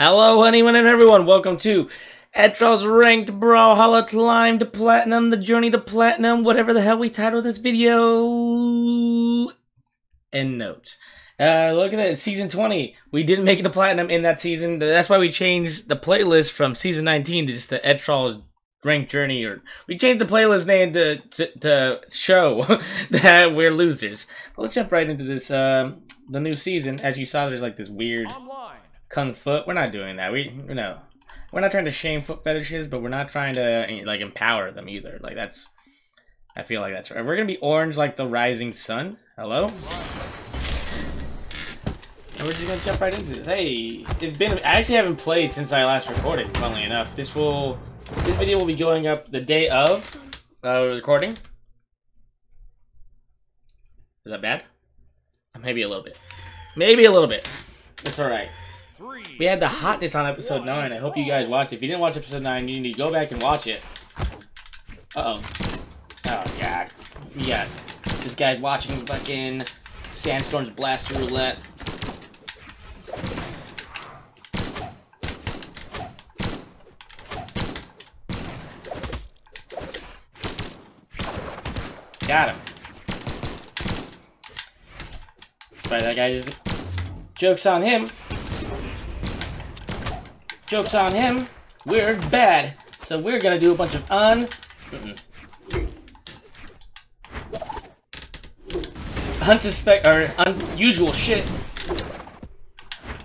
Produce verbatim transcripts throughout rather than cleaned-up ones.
Hello, anyone and everyone. Welcome to Edtrawl's Ranked Brawlhalla Climb to Platinum, the Journey to Platinum, whatever the hell we title this video. End note. Uh, look at that. It's season twenty. We didn't make it to Platinum in that season. That's why we changed the playlist from season nineteen to just the Edtrawl's Ranked Journey. Or we changed the playlist name to, to, to show that we're losers. But let's jump right into this, uh, the new season. As you saw, there's like this weird... Kung Foot, we're not doing that. We no, we're not trying to shame foot fetishes, but we're not trying to like empower them either. Like that's, I feel like that's right. We're gonna be orange like the rising sun. Hello. And we're just gonna jump right into this. Hey, it's been. I actually haven't played since I last recorded. Funnily enough, this will, this video will be going up the day of uh, recording. Is that bad? Maybe a little bit. Maybe a little bit. It's all right. We had the hotness on episode nine. I hope you guys watched it. If you didn't watch episode nine, you need to go back and watch it. Uh-oh. Oh, God. Yeah. This guy's watching fucking Sandstorm's Blaster Roulette. Got him. Sorry, that guy just... Joke's on him. Joke's on him. We're bad. So we're gonna do a bunch of un... Mm-mm. Unsuspect... or unusual shit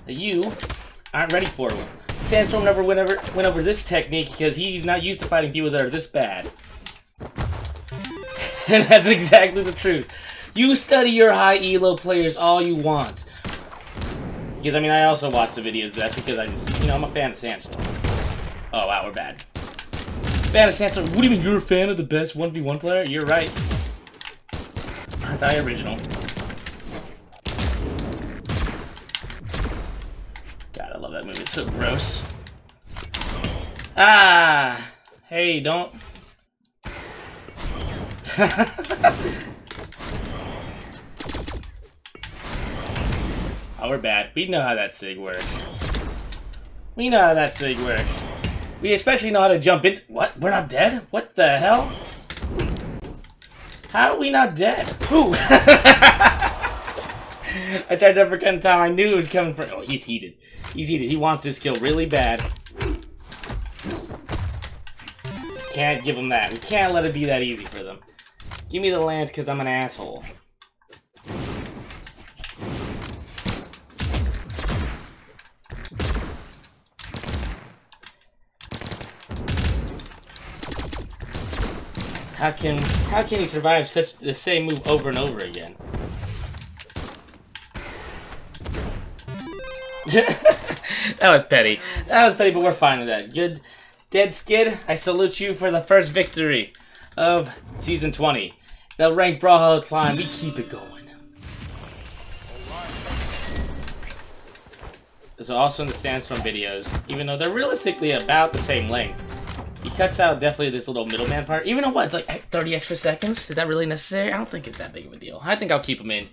that you aren't ready for. Sandstorm never went over, went over this technique because he's not used to fighting people that are this bad. And that's exactly the truth. You study your high E L O players all you want. Because, I mean, I also watch the videos, but that's because I just, you know, I'm a fan of Sandstorm. Oh, wow, we're bad. Fan of Sandstorm. What do you mean you're a fan of the best one v one player? You're right. Anti-original. God, I love that movie. It's so gross. Ah! Hey, don't... Oh, we're bad. We know how that sig works. We know how that sig works. We especially know how to jump in. What? We're not dead? What the hell? How are we not dead? Ooh! I tried to uppercut in time. I knew it was coming from. Oh, he's heated. He's heated. He wants this kill really bad. Can't give him that. We can't let it be that easy for them. Give me the lance because I'm an asshole. How can how can he survive such the same move over and over again? That was petty. That was petty, but we're fine with that. Good, Dead Skid. I salute you for the first victory of season twenty. The Ranked Brawlhalla Climb. We keep it going. This is also in the Sandstorm videos, even though they're realistically about the same length. He cuts out definitely this little middleman part. Even though what, it's like thirty extra seconds? Is that really necessary? I don't think it's that big of a deal. I think I'll keep them in.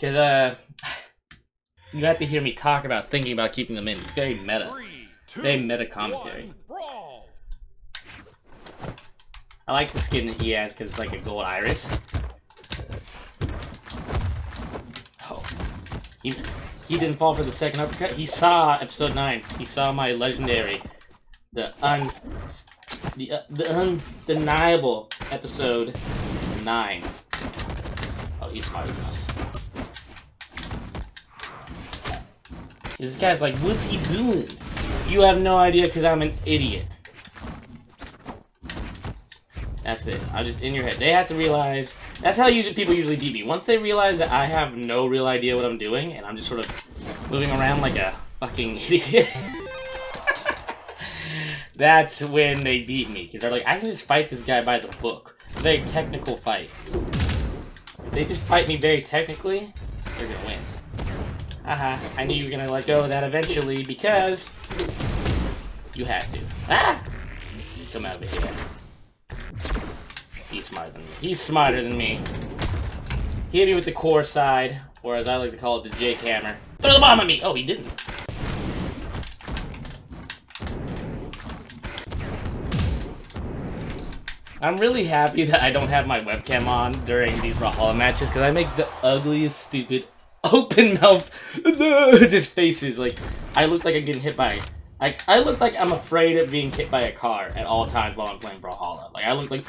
Because, uh, you have to hear me talk about thinking about keeping them in. It's very meta. Three, two, very meta commentary. One, I like the skin that he has because it's like a gold iris. Oh. He, he didn't fall for the second uppercut. He saw episode nine. He saw my legendary. The un... The, uh, the undeniable episode nine. Oh, he's smarter than us. This guy's like, what's he doing? You have no idea because I'm an idiot. That's it. I'm just in your head. They have to realize... That's how usually people usually D B. Once they realize that I have no real idea what I'm doing, and I'm just sort of moving around like a fucking idiot... That's when they beat me, because they're like, I can just fight this guy by the book. A very technical fight. If they just fight me very technically, they're gonna win. Haha, uh-huh. I knew you were gonna let go of that eventually, because... You have to. Ah! Come out of here. He's smarter than me. He's smarter than me. He hit me with the core side, or as I like to call it, the Jake hammer. Throw the bomb at me! Oh, he didn't. I'm really happy that I don't have my webcam on during these Brawlhalla matches, because I make the ugliest, stupid, open mouth just faces. Like, I look like I'm getting hit by... I, I look like I'm afraid of being hit by a car at all times while I'm playing Brawlhalla. Like, I look like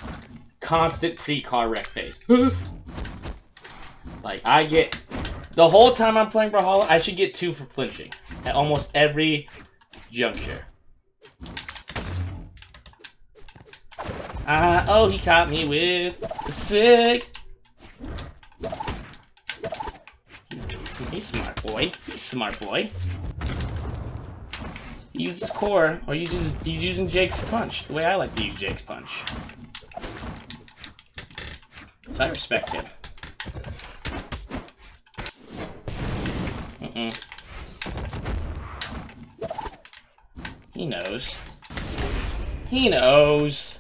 constant pre-car wreck face. Like, I get... The whole time I'm playing Brawlhalla, I should get two for flinching at almost every juncture. Uh, oh, he caught me with the sick. He's, he's, he's smart boy. He's smart boy. He uses core, or he uses, he's using Jake's punch, the way I like to use Jake's punch. So I respect him. Mm-mm. He knows. He knows.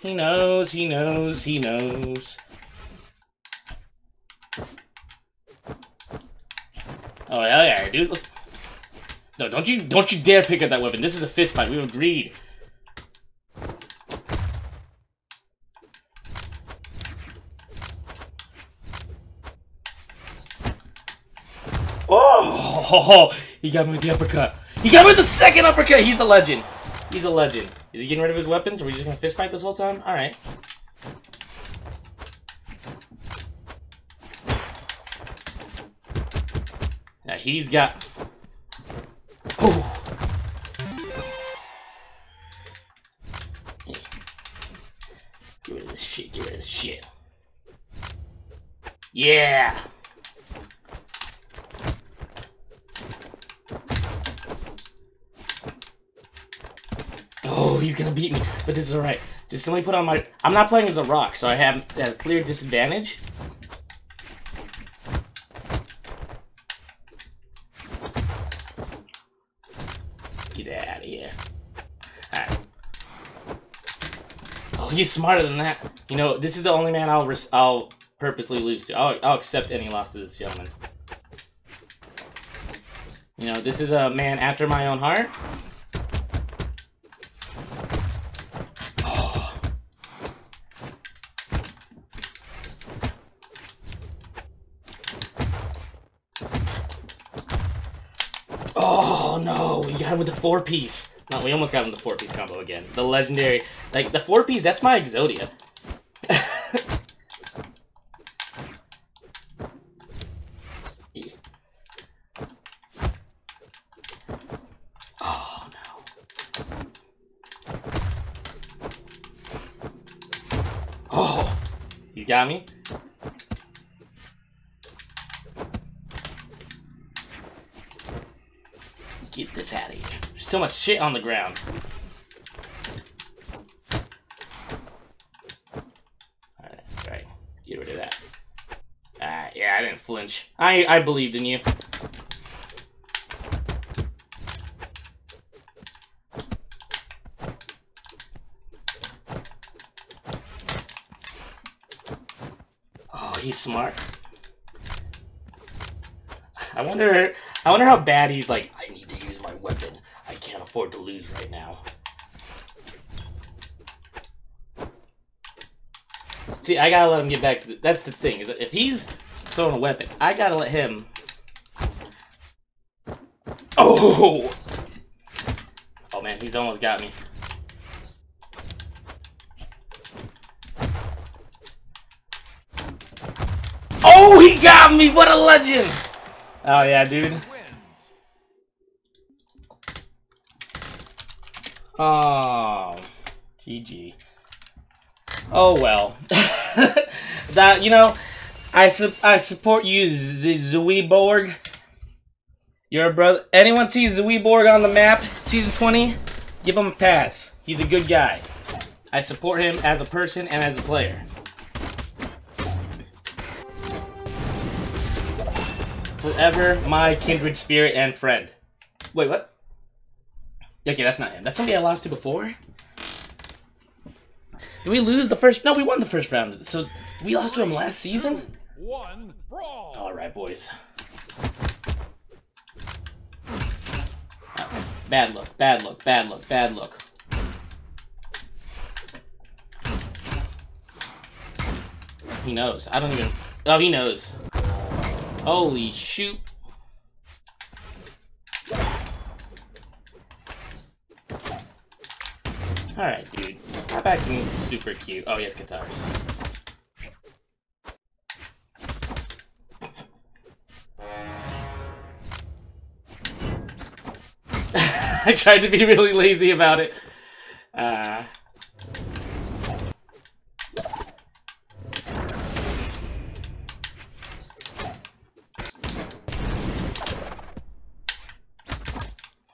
He knows, he knows, he knows. Oh hell yeah, dude. Let's... No, don't you don't you dare pick up that weapon. This is a fist fight, we've agreed. Oh, he got me with the uppercut. He got me with the second uppercut! He's a legend. He's a legend. Is he getting rid of his weapons? Are we just gonna fist fight this whole time? Alright. Now he's got... Oh! Hey. Get rid of this shit, get rid of this shit. Yeah! Oh, he's gonna beat me, but this is alright. Just let me put on my... I'm not playing as a rock, so I have a clear disadvantage. Get that out of here. Alright. Oh, he's smarter than that. You know, this is the only man I'll res I'll purposely lose to. I'll, I'll accept any loss to this gentleman. You know, this is a man after my own heart. Oh no, we got him with the four piece. No, we almost got him with the four piece combo again. The legendary, like the four piece, that's my Exodia. Yeah. Oh no. Oh, you got me? Get this out of here. There's so much shit on the ground. Alright, right. Get rid of that. Alright, yeah, I didn't flinch. I, I believed in you. Oh, he's smart. I wonder, I wonder how bad he's like, I need to use my weapon. I can't afford to lose right now. See, I gotta let him get back to the, that's the thing, is that if he's throwing a weapon, I gotta let him... Oh! Oh man, he's almost got me. Oh, he got me! What a legend! Oh yeah, dude. Oh, G G. Oh well. That, you know, I su I support you, the Zuiborg. You're a brother. Anyone sees Zuiborg on the map, season twenty, give him a pass. He's a good guy. I support him as a person and as a player. Forever my kindred spirit and friend. Wait, what? Okay, that's not him. That's somebody I lost to before? Did we lose the first... No, we won the first round. So, we lost to him last season? One brawl. Alright, boys. Right. Bad look, bad look, bad look, bad look. He knows. I don't even... Oh, he knows. Holy shoot. Alright, dude. Stop acting super cute. Oh, he has guitars. I tried to be really lazy about it. Uh...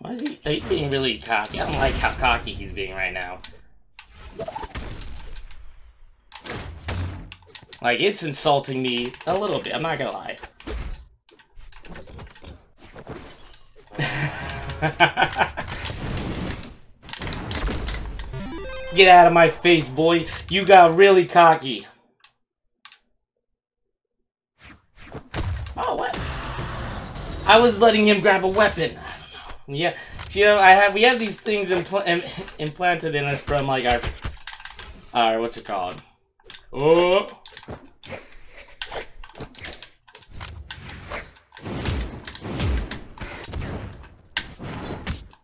Why is he... He's being really cocky. I don't like how cocky he's being right now. Like, it's insulting me a little bit. I'm not gonna lie. Get out of my face, boy. You got really cocky. Oh, what? I was letting him grab a weapon. I don't know. Yeah, you know, I have we have these things impl Im implanted in us from like our our what's it called? Oh.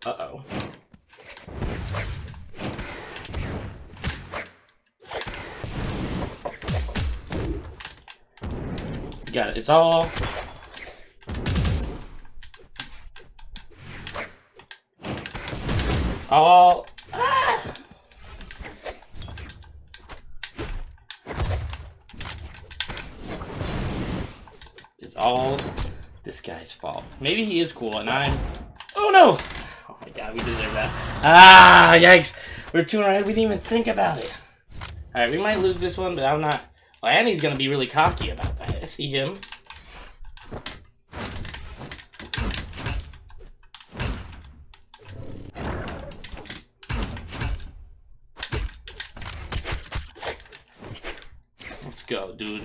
Uh-oh. Got it. It's all... It's all... Ah! It's all this guy's fault. Maybe he is cool and I'm... Oh no! Yeah, we deserve that. Ah, yikes. We're two in our head. We didn't even think about it. Alright, we might lose this one, but I'm not... Well, Annie's going to be really cocky about that. I see him. Let's go, dude.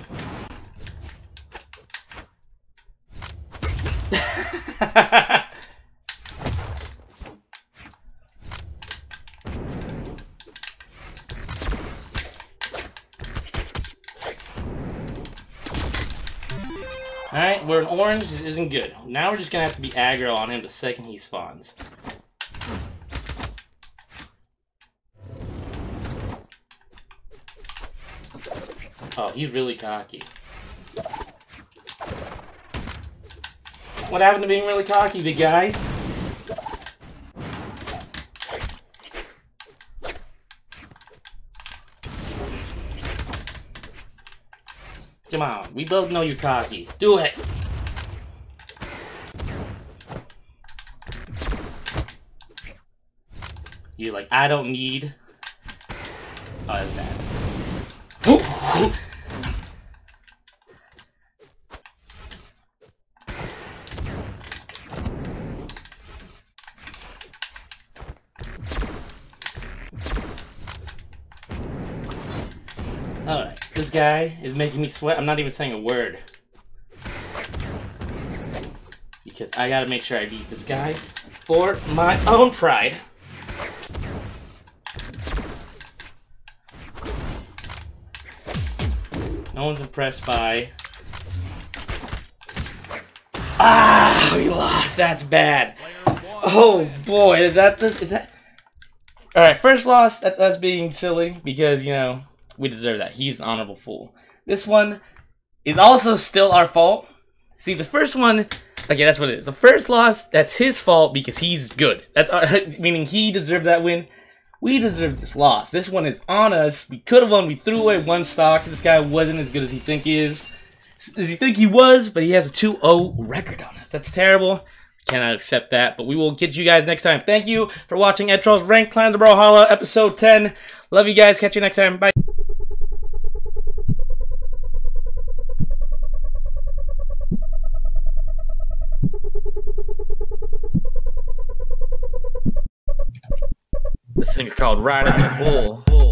Alright, we're in orange, this isn't good. Now we're just gonna have to be aggro on him the second he spawns. Oh, he's really cocky. What happened to being really cocky, big guy? Come on, we both know you're cocky. Do it! You're like, I don't need... Oh, that's bad. Ooh, ooh. Alright. This guy is making me sweat. I'm not even saying a word. Because I gotta make sure I beat this guy for my own pride. No one's impressed by... Ah! We lost! That's bad! Oh boy, is that the... Is that... Alright, first loss, that's us being silly because, you know... We deserve that. He's an honorable fool. This one is also still our fault. See, the first one, okay, that's what it is. The first loss, that's his fault because he's good. That's our, meaning he deserved that win. We deserve this loss. This one is on us. We could have won. We threw away one stock. This guy wasn't as good as he think he is. Does he think he was? But he has a two oh record on us. That's terrible. Cannot accept that, but we will get you guys next time. Thank you for watching Edtrawl Ranked Climb to Brawlhalla episode ten. Love you guys. Catch you next time. Bye. This thing is called Riding the Bull.